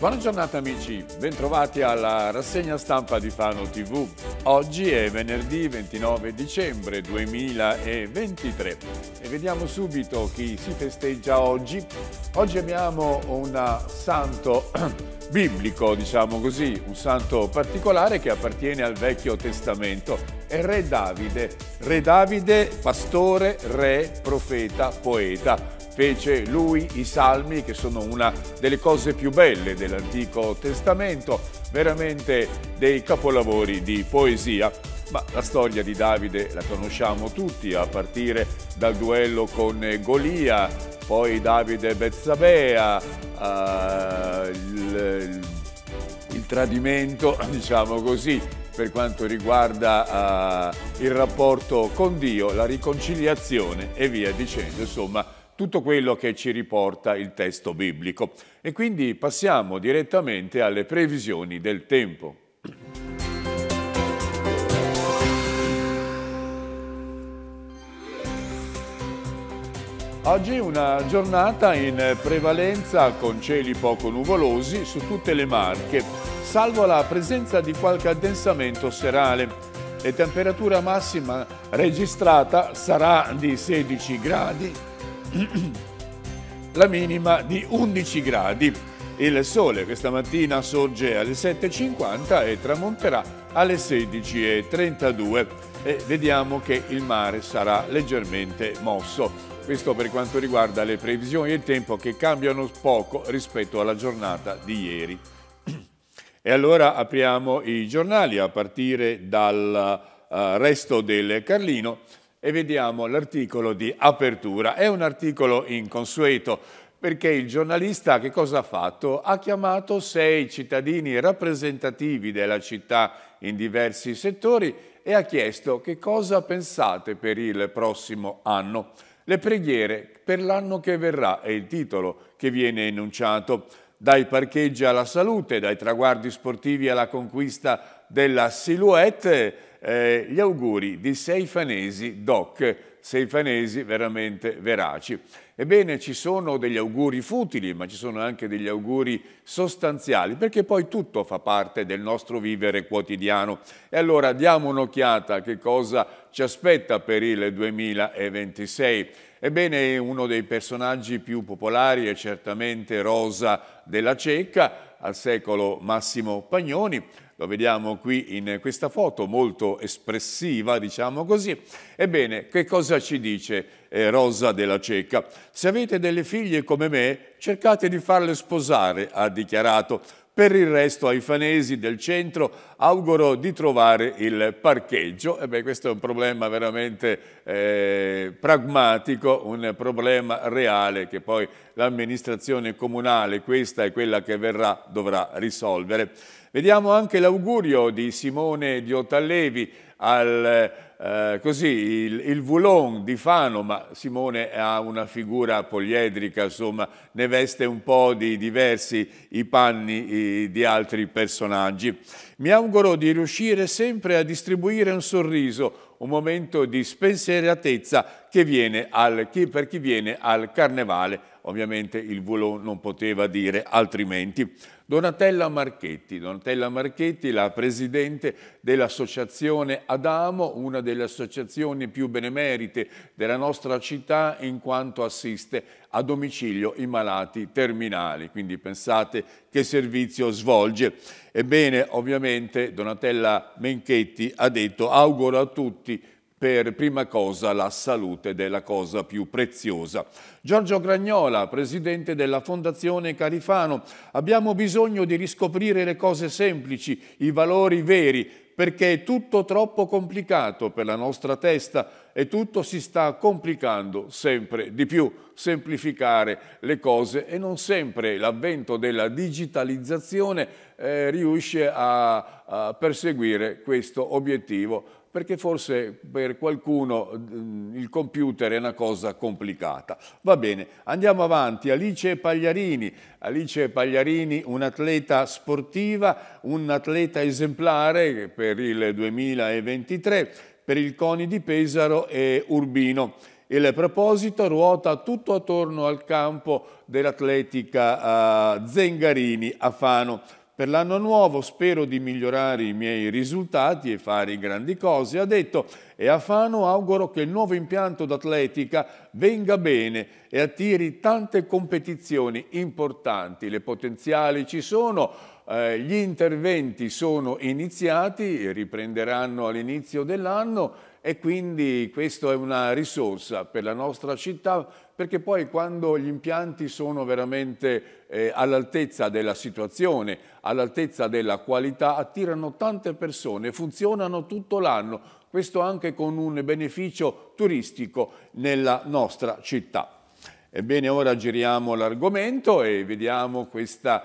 Buona giornata amici, bentrovati alla rassegna stampa di Fano TV. Oggi è venerdì 29 dicembre 2023 e vediamo subito chi si festeggia oggi. Oggi abbiamo un santo biblico, diciamo così, un santo particolare che appartiene al Vecchio Testamento. È Re Davide. Re Davide, pastore, re, profeta, poeta. Fece lui i salmi, che sono una delle cose più belle dell'Antico Testamento, veramente dei capolavori di poesia. Ma la storia di Davide la conosciamo tutti, a partire dal duello con Golia, poi Davide e Betsabea, il tradimento, diciamo così, per quanto riguarda il rapporto con Dio, la riconciliazione e via dicendo, insomma, tutto quello che ci riporta il testo biblico. E quindi passiamo direttamente alle previsioni del tempo. Oggi una giornata in prevalenza con cieli poco nuvolosi su tutte le Marche, salvo la presenza di qualche addensamento serale. La temperatura massima registrata sarà di 16 gradi, la minima di 11 gradi. Il sole questa mattina sorge alle 7:50 e tramonterà alle 16:32 e vediamo che il mare sarà leggermente mosso. Questo per quanto riguarda le previsioni del tempo, che cambiano poco rispetto alla giornata di ieri. E allora apriamo i giornali a partire dal Resto del Carlino e vediamo l'articolo di apertura. È un articolo inconsueto perché il giornalista che cosa ha fatto? Ha chiamato 6 cittadini rappresentativi della città in diversi settori e ha chiesto che cosa pensate per il prossimo anno. Le preghiere per l'anno che verrà è il titolo che viene enunciato. Dai parcheggi alla salute, dai traguardi sportivi alla conquista della silhouette, gli auguri di 6 fanesi doc, 6 fanesi veramente veraci. Ebbene, ci sono degli auguri futili, ma ci sono anche degli auguri sostanziali, perché poi tutto fa parte del nostro vivere quotidiano. E allora diamo un'occhiata a che cosa ci aspetta per il 2026. Ebbene, uno dei personaggi più popolari è certamente Rosa della Cecca, al secolo Massimo Pagnoni. Lo vediamo qui in questa foto, molto espressiva, diciamo così. Ebbene, che cosa ci dice Rosa della Cecca? Se avete delle figlie come me, cercate di farle sposare, ha dichiarato. Per il resto ai fanesi del centro auguro di trovare il parcheggio. E beh, questo è un problema veramente pragmatico, un problema reale che poi l'amministrazione comunale, questa e quella che verrà, dovrà risolvere. Vediamo anche l'augurio di Simone Diotallevi al il Voulon di Fano, ma Simone ha una figura poliedrica, insomma, ne veste un po' di diversi i panni di altri personaggi. Mi auguro di riuscire sempre a distribuire un sorriso, un momento di spensieratezza che viene per chi viene al carnevale. Ovviamente il Voulon non poteva dire altrimenti. Donatella Marchetti, la presidente dell'associazione Adamo, una delle associazioni più benemerite della nostra città in quanto assiste a domicilio i malati terminali, quindi pensate che servizio svolge. Ebbene, ovviamente Donatella Marchetti ha detto auguro a tutti per prima cosa la salute della cosa più preziosa. Giorgio Gragnola, presidente della Fondazione Carifano, abbiamo bisogno di riscoprire le cose semplici, i valori veri, perché è tutto troppo complicato per la nostra testa e tutto si sta complicando sempre di più. Semplificare le cose, e non sempre l'avvento della digitalizzazione riesce a perseguire questo obiettivo, perché forse per qualcuno il computer è una cosa complicata. Va bene, andiamo avanti. Alice Pagliarini, un'atleta sportiva, un'atleta esemplare per il 2023, per il Coni di Pesaro e Urbino. Il proposito ruota tutto attorno al campo dell'atletica Zengarini a Fano. Per l'anno nuovo spero di migliorare i miei risultati e fare grandi cose, ha detto, e a Fano auguro che il nuovo impianto d'atletica venga bene e attiri tante competizioni importanti. Le potenziali ci sono, gli interventi sono iniziati, riprenderanno all'inizio dell'anno e quindi questa è una risorsa per la nostra città, perché poi quando gli impianti sono veramente all'altezza della situazione, all'altezza della qualità, attirano tante persone, funzionano tutto l'anno, questo anche con un beneficio turistico nella nostra città. Ebbene, ora giriamo l'argomento e vediamo questa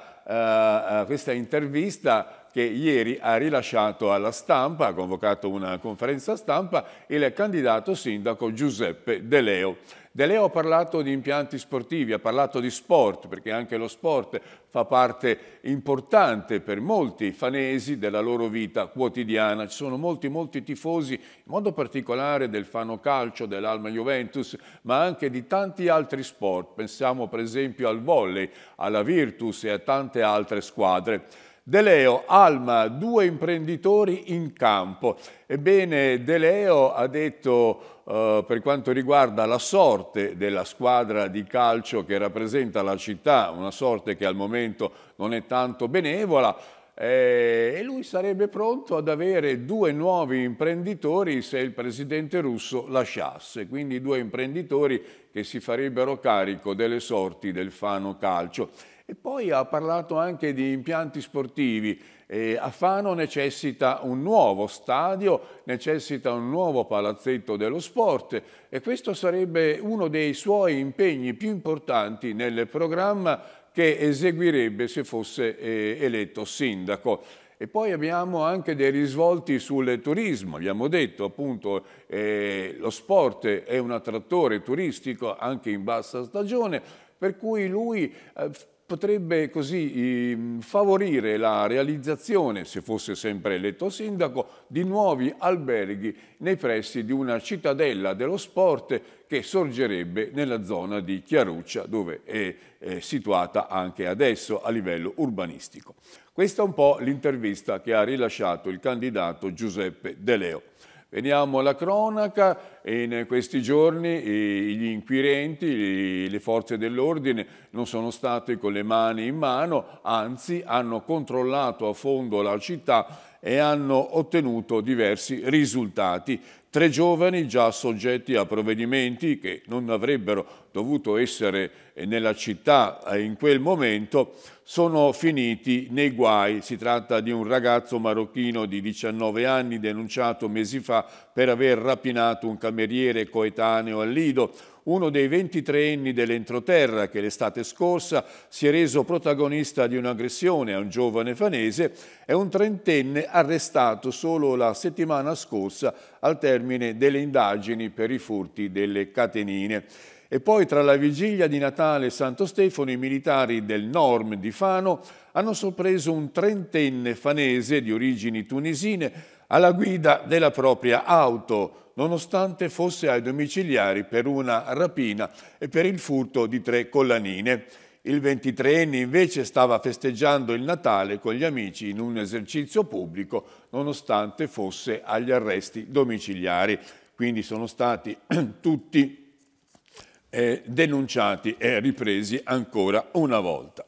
intervista che ieri ha rilasciato alla stampa, ha convocato una conferenza stampa, il candidato sindaco Giuseppe De Leo. De Leo ha parlato di impianti sportivi, ha parlato di sport, perché anche lo sport fa parte importante per molti fanesi della loro vita quotidiana. Ci sono molti tifosi, in modo particolare del Fano calcio, dell'Alma Juventus, ma anche di tanti altri sport. Pensiamo per esempio al volley, alla Virtus e a tante altre squadre. De Leo alma due imprenditori in campo. Ebbene, De Leo ha detto per quanto riguarda la sorte della squadra di calcio che rappresenta la città, una sorte che al momento non è tanto benevola, e lui sarebbe pronto ad avere due nuovi imprenditori se il presidente russo lasciasse, quindi due imprenditori che si farebbero carico delle sorti del Fano calcio. E poi ha parlato anche di impianti sportivi. A Fano necessita un nuovo stadio, necessita un nuovo palazzetto dello sport e questo sarebbe uno dei suoi impegni più importanti nel programma che eseguirebbe se fosse eletto sindaco. E poi abbiamo anche dei risvolti sul turismo, abbiamo detto appunto lo sport è un attrattore turistico anche in bassa stagione, per cui lui potrebbe così favorire la realizzazione, se fosse sempre eletto sindaco, di nuovi alberghi nei pressi di una cittadella dello sport che sorgerebbe nella zona di Chiaruccia, dove è situata anche adesso a livello urbanistico. Questa è un po' l'intervista che ha rilasciato il candidato Giuseppe De Leo. Veniamo alla cronaca. In questi giorni gli inquirenti, le forze dell'ordine non sono state con le mani in mano, anzi hanno controllato a fondo la città e hanno ottenuto diversi risultati. 3 giovani già soggetti a provvedimenti che non avrebbero dovuto essere nella città in quel momento sono finiti nei guai. Si tratta di un ragazzo marocchino di 19 anni denunciato mesi fa per aver rapinato un cameriere coetaneo al Lido. Uno dei 23enni dell'entroterra che l'estate scorsa si è reso protagonista di un'aggressione a un giovane fanese è un 30enne arrestato solo la settimana scorsa al termine delle indagini per i furti delle catenine. E poi tra la vigilia di Natale e Santo Stefano i militari del NORM di Fano hanno sorpreso un 30enne fanese di origini tunisine alla guida della propria auto, nonostante fosse ai domiciliari per una rapina e per il furto di 3 collanine. Il 23enne invece stava festeggiando il Natale con gli amici in un esercizio pubblico, nonostante fosse agli arresti domiciliari. Quindi sono stati tutti denunciati e ripresi ancora una volta.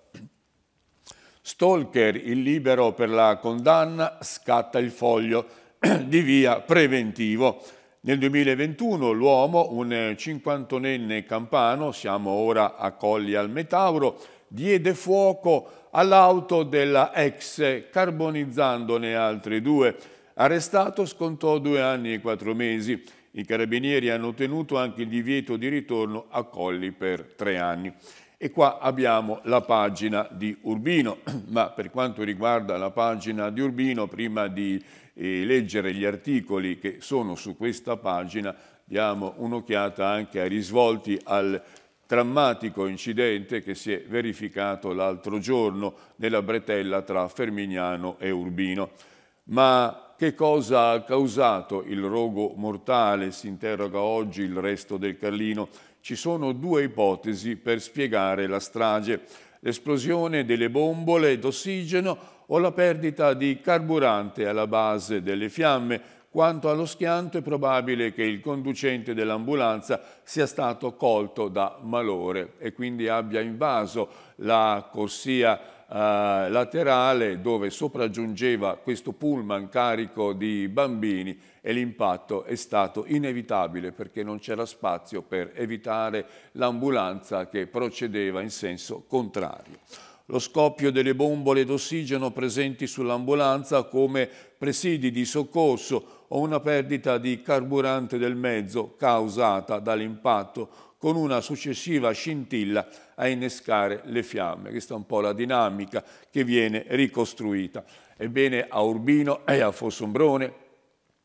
Stalker, il libero per la condanna, scatta il foglio di via preventivo. Nel 2021 l'uomo, un 51enne campano, siamo ora a Colli al Metauro, diede fuoco all'auto della ex, carbonizzandone altre 2. Arrestato, scontò 2 anni e 4 mesi. I carabinieri hanno ottenuto anche il divieto di ritorno a Colli per 3 anni. E qua abbiamo la pagina di Urbino, ma per quanto riguarda la pagina di Urbino, prima di leggere gli articoli che sono su questa pagina, diamo un'occhiata anche ai risvolti al drammatico incidente che si è verificato l'altro giorno nella bretella tra Fermignano e Urbino. Ma che cosa ha causato il rogo mortale, si interroga oggi Il Resto del Carlino. Ci sono due ipotesi per spiegare la strage: l'esplosione delle bombole d'ossigeno o la perdita di carburante alla base delle fiamme. Quanto allo schianto, è probabile che il conducente dell'ambulanza sia stato colto da malore e quindi abbia invaso la corsia laterale dove sopraggiungeva questo pullman carico di bambini, e l'impatto è stato inevitabile perché non c'era spazio per evitare l'ambulanza che procedeva in senso contrario. Lo scoppio delle bombole d'ossigeno presenti sull'ambulanza come presidi di soccorso o una perdita di carburante del mezzo causata dall'impatto, con una successiva scintilla a innescare le fiamme. Questa è un po' la dinamica che viene ricostruita. Ebbene, a Urbino e a Fossombrone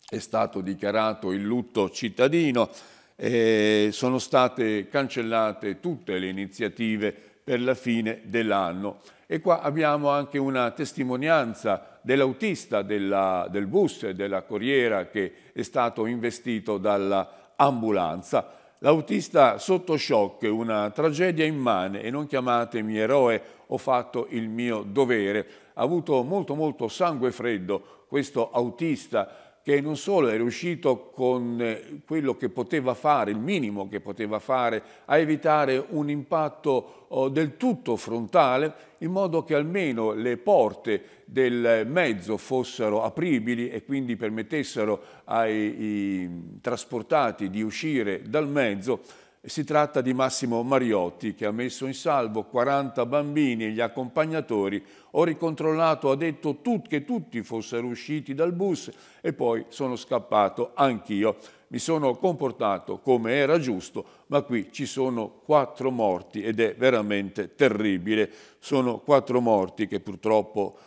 è stato dichiarato il lutto cittadino e sono state cancellate tutte le iniziative per la fine dell'anno. E qua abbiamo anche una testimonianza dell'autista del bus e della corriera che è stato investito dall'ambulanza. L'autista sotto shock, una tragedia immane, e non chiamatemi eroe, ho fatto il mio dovere. Ha avuto molto sangue freddo questo autista, che non solo è riuscito con quello che poteva fare, il minimo che poteva fare, a evitare un impatto del tutto frontale, in modo che almeno le porte del mezzo fossero apribili e quindi permettessero ai trasportati di uscire dal mezzo. Si tratta di Massimo Mariotti, che ha messo in salvo 40 bambini e gli accompagnatori. Ho ricontrollato, ha detto che tutti fossero usciti dal bus, e poi sono scappato anch'io. Mi sono comportato come era giusto, ma qui ci sono 4 morti ed è veramente terribile. Sono 4 morti che purtroppo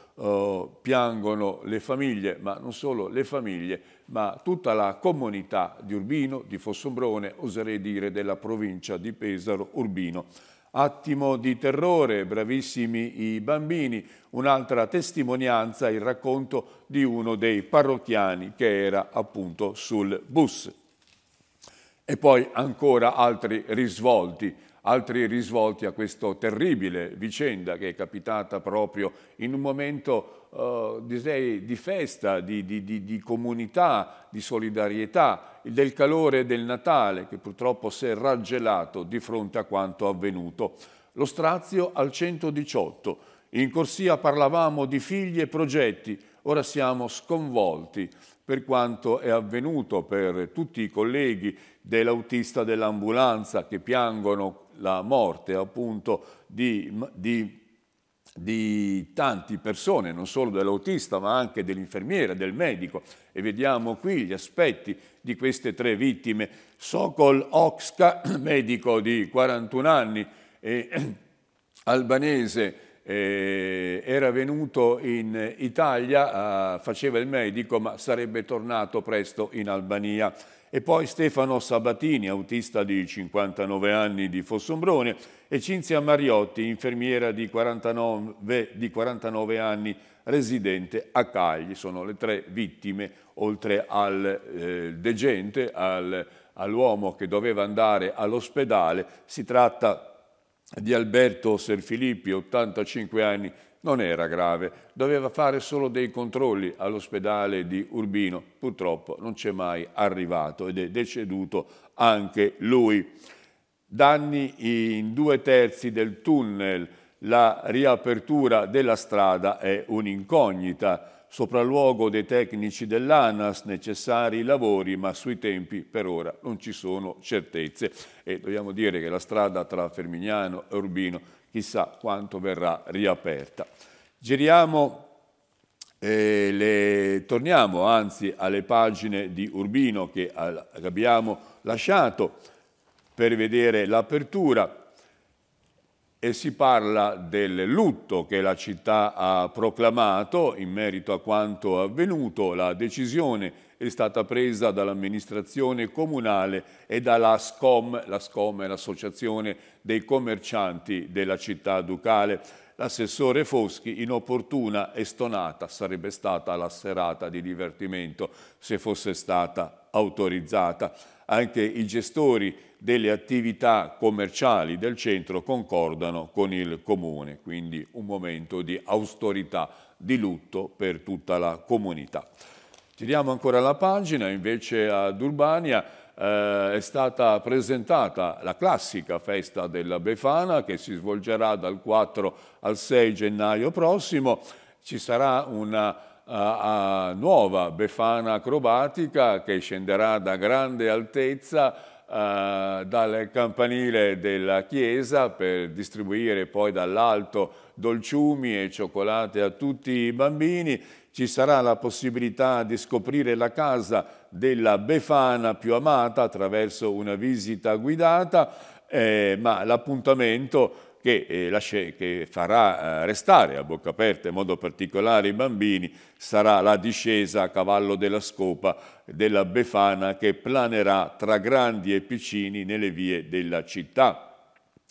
piangono le famiglie, ma non solo le famiglie, ma tutta la comunità di Urbino, di Fossombrone, oserei dire della provincia di Pesaro, Urbino. Attimo di terrore, bravissimi i bambini. Un'altra testimonianza, il racconto di uno dei parrocchiani che era appunto sul bus. E poi ancora altri risvolti a questa terribile vicenda che è capitata proprio in un momento di festa, di comunità, di solidarietà, del calore del Natale, che purtroppo si è raggelato di fronte a quanto avvenuto. Lo strazio al 118. In corsia parlavamo di figli e progetti, ora siamo sconvolti per quanto è avvenuto per tutti i colleghi dell'autista dell'ambulanza, che piangono la morte appunto di tante persone, non solo dell'autista ma anche dell'infermiera, del medico. E vediamo qui gli aspetti di queste 3 vittime. Sokol Okska, medico di 41 anni, albanese, era venuto in Italia, faceva il medico, ma sarebbe tornato presto in Albania. E poi Stefano Sabatini, autista di 59 anni di Fossombrone, e Cinzia Mariotti, infermiera di 49 anni, residente a Cagli. Sono le 3 vittime, oltre al degente, all'uomo che doveva andare all'ospedale. Si tratta di Alberto Serfilippi, 85 anni, non era grave, doveva fare solo dei controlli all'ospedale di Urbino. Purtroppo non c'è mai arrivato ed è deceduto anche lui. Danni in 2/3 del tunnel, la riapertura della strada è un'incognita. Sopralluogo dei tecnici dell'ANAS, necessari i lavori, ma sui tempi per ora non ci sono certezze. E dobbiamo dire che la strada tra Fermignano e Urbino chissà quanto verrà riaperta. Torniamo anzi alle pagine di Urbino che abbiamo lasciato per vedere l'apertura, e si parla del lutto che la città ha proclamato in merito a quanto avvenuto. La decisione è stata presa dall'amministrazione comunale e dalla SCOM, la SCOM è l'Associazione dei Commercianti della città ducale. L'assessore Foschi, inopportuna e stonata sarebbe stata la serata di divertimento se fosse stata autorizzata. Anche i gestori delle attività commerciali del centro concordano con il comune, quindi un momento di austerità, di lutto per tutta la comunità. Giriamo ancora la pagina, invece ad Urbania. È stata presentata la classica festa della Befana che si svolgerà dal 4 al 6 gennaio prossimo. Ci sarà una nuova Befana acrobatica che scenderà da grande altezza dal campanile della chiesa per distribuire poi dall'alto dolciumi e cioccolate a tutti i bambini. Ci sarà la possibilità di scoprire la casa della Befana più amata attraverso una visita guidata, ma l'appuntamento che farà restare a bocca aperta, in modo particolare i bambini, sarà la discesa a cavallo della scopa della Befana che planerà tra grandi e piccini nelle vie della città.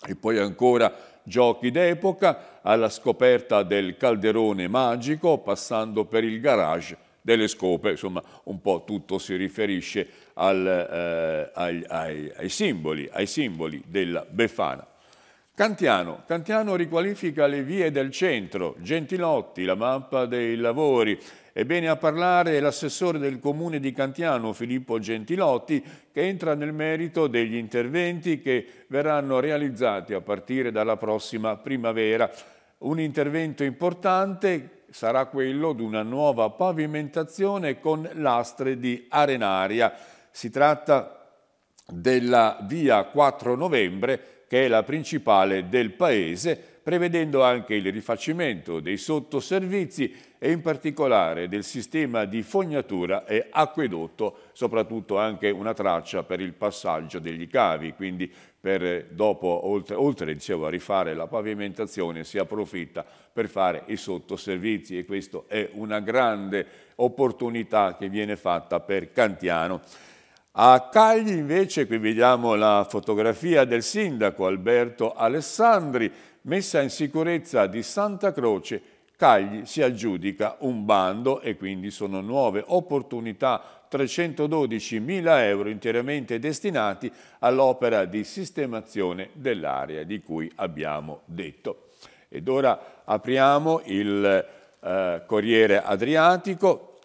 E poi ancora giochi d'epoca, alla scoperta del calderone magico, passando per il garage delle scope. Insomma, un po' tutto si riferisce ai simboli della Befana. Cantiano riqualifica le vie del centro, Gentilotti, la mappa dei lavori. Ebbene, a parlare è l'assessore del comune di Cantiano, Filippo Gentilotti, che entra nel merito degli interventi che verranno realizzati a partire dalla prossima primavera. Un intervento importante sarà quello di una nuova pavimentazione con lastre di arenaria. Si tratta della via 4 novembre, che è la principale del paese, prevedendo anche il rifacimento dei sottoservizi e in particolare del sistema di fognatura e acquedotto, soprattutto anche una traccia per il passaggio degli cavi, quindi per dopo, oltre dicevo, a rifare la pavimentazione si approfitta per fare i sottoservizi, e questa è una grande opportunità che viene fatta per Cantiano. A Cagli invece, qui vediamo la fotografia del sindaco Alberto Alessandri, messa in sicurezza di Santa Croce, Cagli si aggiudica un bando e quindi sono nuove opportunità, 312.000 euro interamente destinati all'opera di sistemazione dell'area di cui abbiamo detto. Ed ora apriamo il Corriere Adriatico.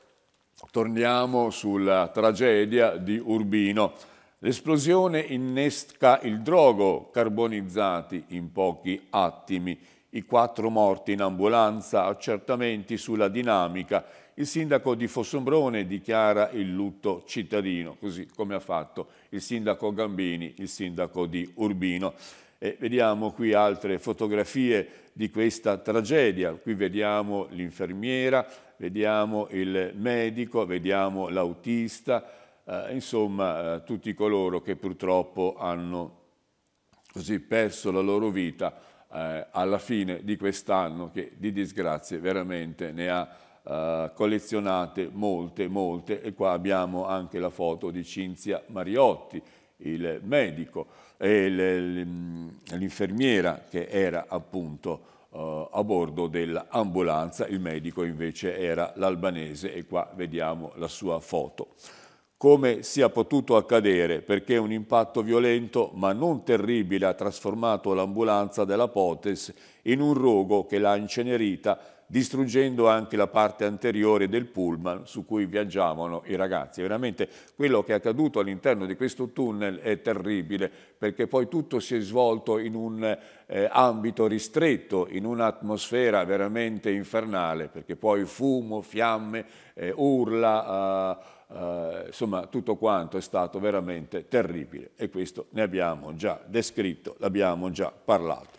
Torniamo sulla tragedia di Urbino. L'esplosione innesca il drogo, carbonizzati in pochi attimi. I 4 morti in ambulanza, accertamenti sulla dinamica. Il sindaco di Fossombrone dichiara il lutto cittadino, così come ha fatto il sindaco Gambini, il sindaco di Urbino. E vediamo qui altre fotografie di questa tragedia. Qui vediamo l'infermiera, vediamo il medico, vediamo l'autista, insomma tutti coloro che purtroppo hanno così perso la loro vita alla fine di quest'anno, che di disgrazie veramente ne ha collezionate molte, e qua abbiamo anche la foto di Cinzia Mariotti, il medico e l'infermiera che era appunto a bordo dell'ambulanza, il medico invece era l'albanese, e qua vediamo la sua foto. Come sia potuto accadere, perché un impatto violento ma non terribile ha trasformato l'ambulanza della Potes in un rogo che l'ha incenerita, distruggendo anche la parte anteriore del pullman su cui viaggiavano i ragazzi. Veramente quello che è accaduto all'interno di questo tunnel è terribile, perché poi tutto si è svolto in un ambito ristretto, in un'atmosfera veramente infernale, perché poi fumo, fiamme, urla, insomma tutto quanto è stato veramente terribile, e questo ne abbiamo già descritto, l'abbiamo già parlato.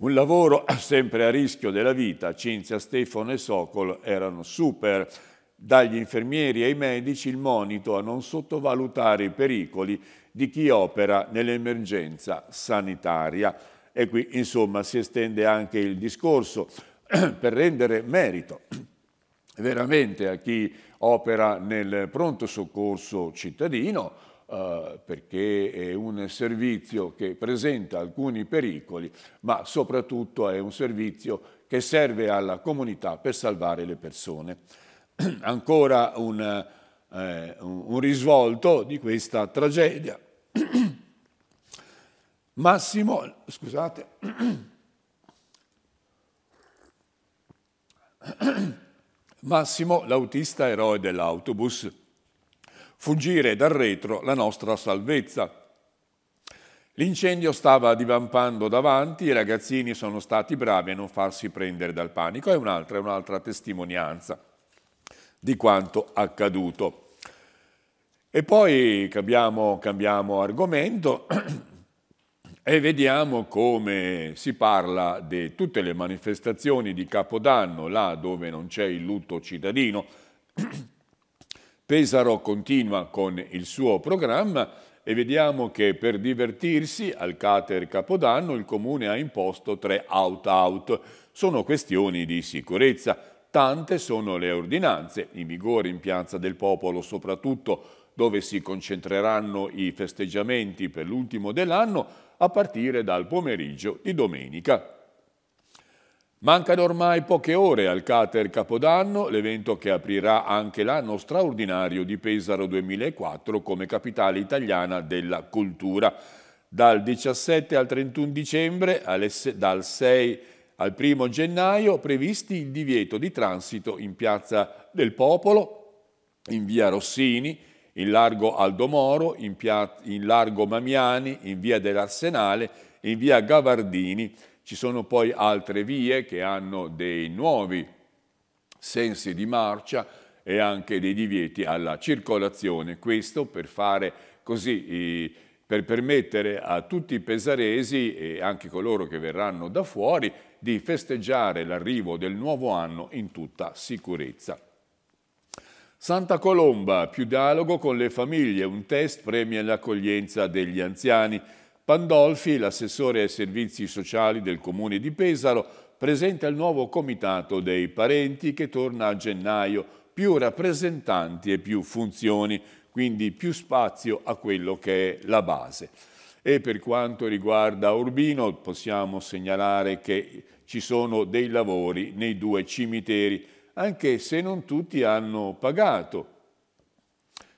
Un lavoro sempre a rischio della vita, Cinzia, Stefano e Socol erano super. Dagli infermieri ai medici il monito a non sottovalutare i pericoli di chi opera nell'emergenza sanitaria. E qui insomma si estende anche il discorso per rendere merito veramente a chi opera nel pronto soccorso cittadino, perché è un servizio che presenta alcuni pericoli, ma soprattutto è un servizio che serve alla comunità per salvare le persone. Ancora un risvolto di questa tragedia. Massimo, scusate, Massimo, l'autista eroe dell'autobus. Fuggire dal retro, la nostra salvezza. L'incendio stava divampando davanti, i ragazzini sono stati bravi a non farsi prendere dal panico. È un'altra testimonianza di quanto accaduto. E poi cambiamo argomento e vediamo come si parla di tutte le manifestazioni di Capodanno, là dove non c'è il lutto cittadino. Pesaro continua con il suo programma e vediamo che per divertirsi al Cater Capodanno il Comune ha imposto 3 out-out. Sono questioni di sicurezza. Tante sono le ordinanze in vigore in Piazza del Popolo, soprattutto dove si concentreranno i festeggiamenti per l'ultimo dell'anno a partire dal pomeriggio di domenica. Mancano ormai poche ore al Cater Capodanno, l'evento che aprirà anche l'anno straordinario di Pesaro 2004 come capitale italiana della cultura. Dal 17 al 31 dicembre, dal 6 al 1 gennaio, previsti il divieto di transito in Piazza del Popolo, in via Rossini, in largo Aldo Moro, in largo Mamiani, in via dell'Arsenale, in via Gavardini. Ci sono poi altre vie che hanno dei nuovi sensi di marcia e anche dei divieti alla circolazione. Questo per fare così, per permettere a tutti i pesaresi e anche coloro che verranno da fuori di festeggiare l'arrivo del nuovo anno in tutta sicurezza. Santa Colomba, più dialogo con le famiglie, un test premia l'accoglienza degli anziani. Pandolfi, l'assessore ai servizi sociali del Comune di Pesaro, presenta il nuovo comitato dei parenti che torna a gennaio, più rappresentanti e più funzioni, quindi più spazio a quello che è la base. E per quanto riguarda Urbino possiamo segnalare che ci sono dei lavori nei 2 cimiteri, anche se non tutti hanno pagato.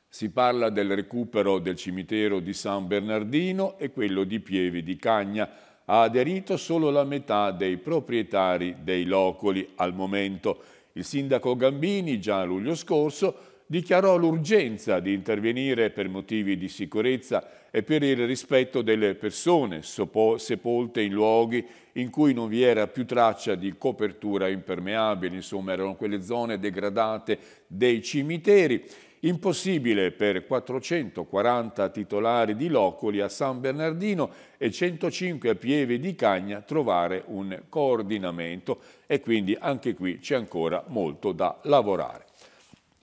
Si parla del recupero del cimitero di San Bernardino e quello di Pieve di Cagna. Ha aderito solo la metà dei proprietari dei loculi al momento. Il sindaco Gambini, già a luglio scorso, dichiarò l'urgenza di intervenire per motivi di sicurezza e per il rispetto delle persone sepolte in luoghi in cui non vi era più traccia di copertura impermeabile, insomma erano quelle zone degradate dei cimiteri. Impossibile per 440 titolari di loculi a San Bernardino e 105 a Pieve di Cagna trovare un coordinamento e quindi anche qui c'è ancora molto da lavorare.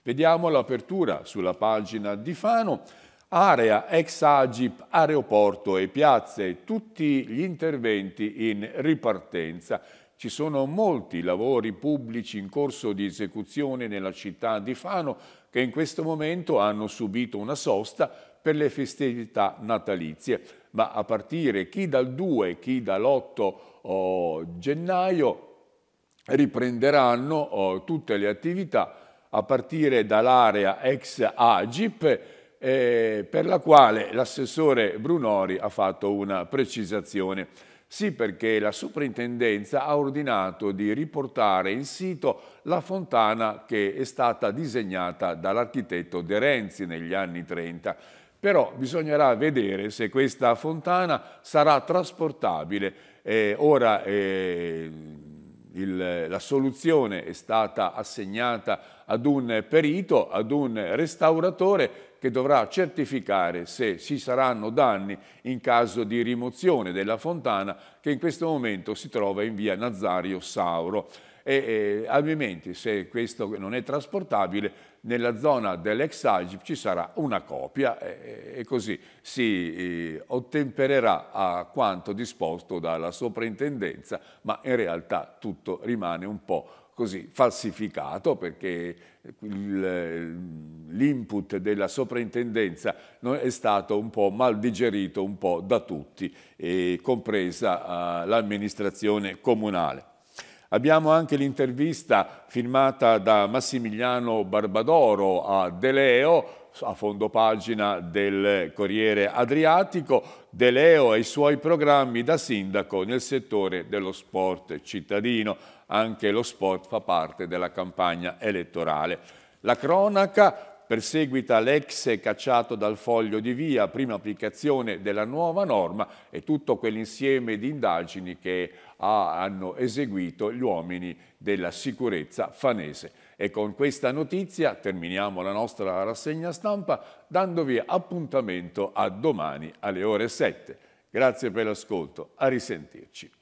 Vediamo l'apertura sulla pagina di Fano. Area ex Agip, aeroporto e piazze, tutti gli interventi in ripartenza. Ci sono molti lavori pubblici in corso di esecuzione nella città di Fano che in questo momento hanno subito una sosta per le festività natalizie, ma a partire chi dal 2 e chi dall'8 gennaio riprenderanno tutte le attività a partire dall'area ex Agip, per la quale l'assessore Brunori ha fatto una precisazione. Sì, perché la Soprintendenza ha ordinato di riportare in sito la fontana che è stata disegnata dall'architetto De Renzi negli anni 30. Però bisognerà vedere se questa fontana sarà trasportabile. Ora la soluzione è stata assegnata ad un perito, ad un restauratore, che dovrà certificare se ci saranno danni in caso di rimozione della fontana che in questo momento si trova in via Nazario Sauro. E altrimenti, se questo non è trasportabile, nella zona dell'ex Agip ci sarà una copia e così si ottempererà a quanto disposto dalla Soprintendenza, ma in realtà tutto rimane un po' così falsificato, perché l'input della soprintendenza è stato un po' mal digerito un po' da tutti, compresa l'amministrazione comunale. Abbiamo anche l'intervista firmata da Massimiliano Barbadoro a De Leo, a fondo pagina del Corriere Adriatico, De Leo e i suoi programmi da sindaco nel settore dello sport cittadino. Anche lo sport fa parte della campagna elettorale. La cronaca perseguita l'ex cacciato dal foglio di via, prima applicazione della nuova norma e tutto quell'insieme di indagini che hanno eseguito gli uomini della sicurezza fanese. E con questa notizia terminiamo la nostra rassegna stampa dandovi appuntamento a domani alle ore 7. Grazie per l'ascolto, a risentirci.